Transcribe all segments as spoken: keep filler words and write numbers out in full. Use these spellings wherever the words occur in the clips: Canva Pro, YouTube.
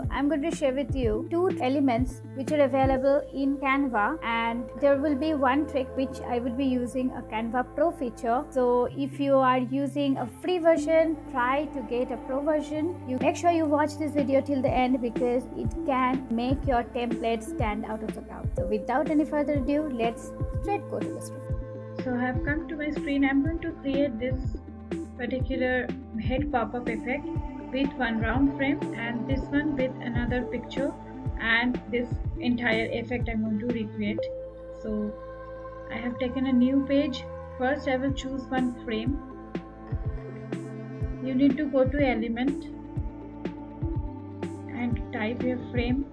video, I'm going to share with you two elements which are available in Canva, and there will be one trick which I would be using a Canva Pro feature. So if you are using a free version, try to get a pro version. You make sure you watch this video till the end because it can make your template stand out of the crowd. So without any further ado, let's straight go to the script. So I have come to my screen. I'm going to create this particular head pop-up effect with one round frame and this one with another picture, and this entire effect I'm going to recreate. So I have taken a new page. First I will choose one frame. You need to go to element and type your frame.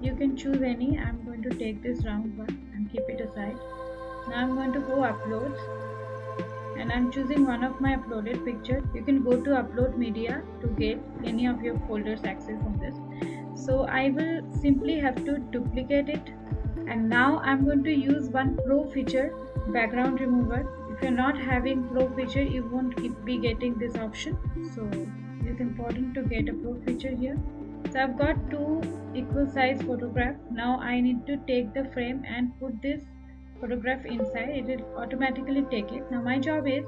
You can choose any. I'm going to take this round one and keep it aside. Now I'm going to go uploads and I'm choosing one of my uploaded pictures. You can go to upload media to get any of your folders access on this. So I will simply have to duplicate it, and now I'm going to use one pro feature, background remover. If you're not having pro feature, you won't keep be getting this option. So it's important to get a pro feature here. So I've got two equal size photographs. Now I need to take the frame and put this photograph inside. It will automatically take it. Now my job is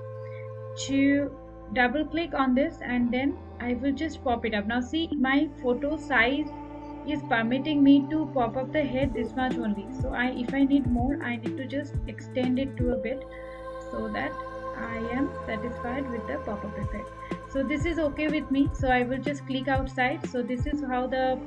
to double click on this and then I will just pop it up. Now see, my photo size is permitting me to pop up the head this much only. So I if I need more, I need to just extend it to a bit so that I am satisfied with the pop-up effect. So this is okay with me. So I will just click outside. So this is how the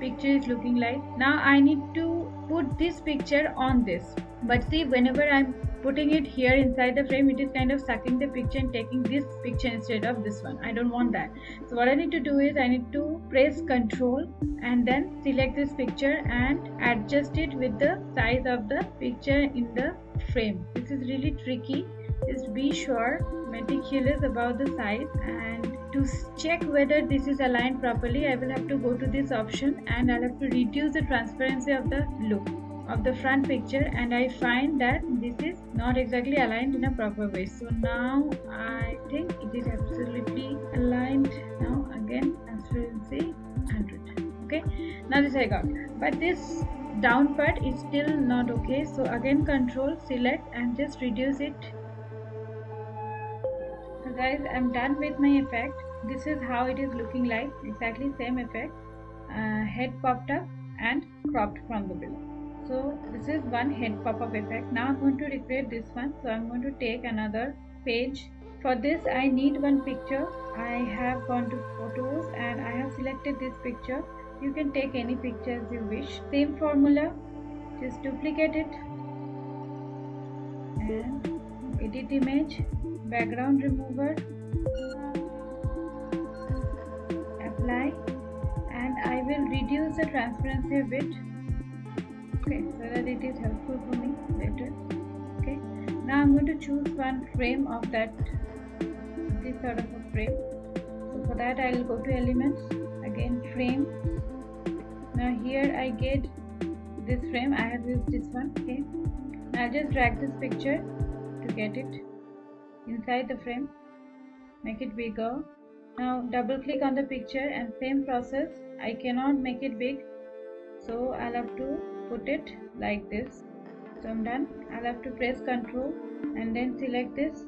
picture is looking like. Now I need to put this picture on this, but see, whenever I'm putting it here inside the frame, it is kind of sucking the picture and taking this picture instead of this one. I don't want that. So what I need to do is I need to press Control and then select this picture and adjust it with the size of the picture in the frame. This is really tricky. Just be sure, meticulous about the size, and to check whether this is aligned properly, I will have to go to this option and I'll have to reduce the transparency of the look of the front picture, and I find that this is not exactly aligned in a proper way. So now I think it is absolutely aligned. Now again, transparency one hundred. Okay, now this I got, but this down part is still not okay. So again, Control, select and just reduce it. So guys, I'm done with my effect. This is how it is looking like. Exactly same effect, uh, head popped up and cropped from the below. So this is one head pop-up effect. Now I'm going to recreate this one. So I'm going to take another page. For this I need one picture. I have gone to photos and I have selected this picture. You can take any picture as you wish. Same formula, just duplicate it and edit image, background remover, apply, and I will reduce the transparency a bit, okay, so that it is helpful for me later. Okay, now I'm going to choose one frame of that, this sort of a frame. So for that I will go to elements, again frame. Now here I get this frame. I have used this one. Okay, now I'll just drag this picture to get it inside the frame, make it bigger. Now double click on the picture and same process. I cannot make it big, so I'll have to put it like this. So I'm done. I'll have to press Control and then select this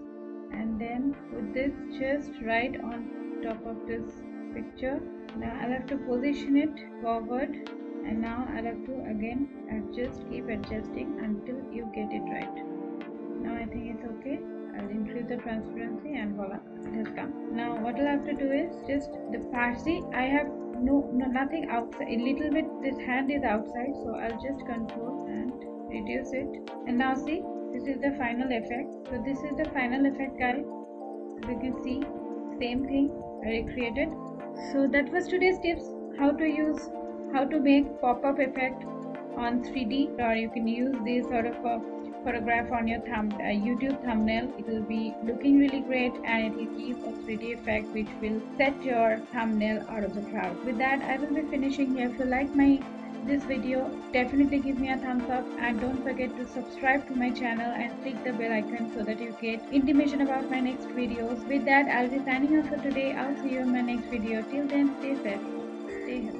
and then put this just right on top of this picture. Now I'll have to position it forward, and now I'll have to again adjust, keep adjusting until you get it right. Now I think it's okay. I'll increase the transparency and voila, it has come. Now what I'll have to do is just the parsley. I have no, no nothing outside. A little bit this hand is outside, so I'll just Control and reduce it. And now see, this is the final effect. So this is the final effect, guys. So you can see, same thing I recreated. So that was today's tips, how to use, how to make pop-up effect on three D, or you can use this sort of a photograph on your thumb, uh, YouTube thumbnail. It will be looking really great and it will give a three D effect which will set your thumbnail out of the crowd. With that, I will be finishing here. If you like my this video, definitely give me a thumbs up and don't forget to subscribe to my channel and click the bell icon so that you get intimation about my next videos. With that, I'll be signing off for today. I'll see you in my next video. Till then, stay safe, stay healthy.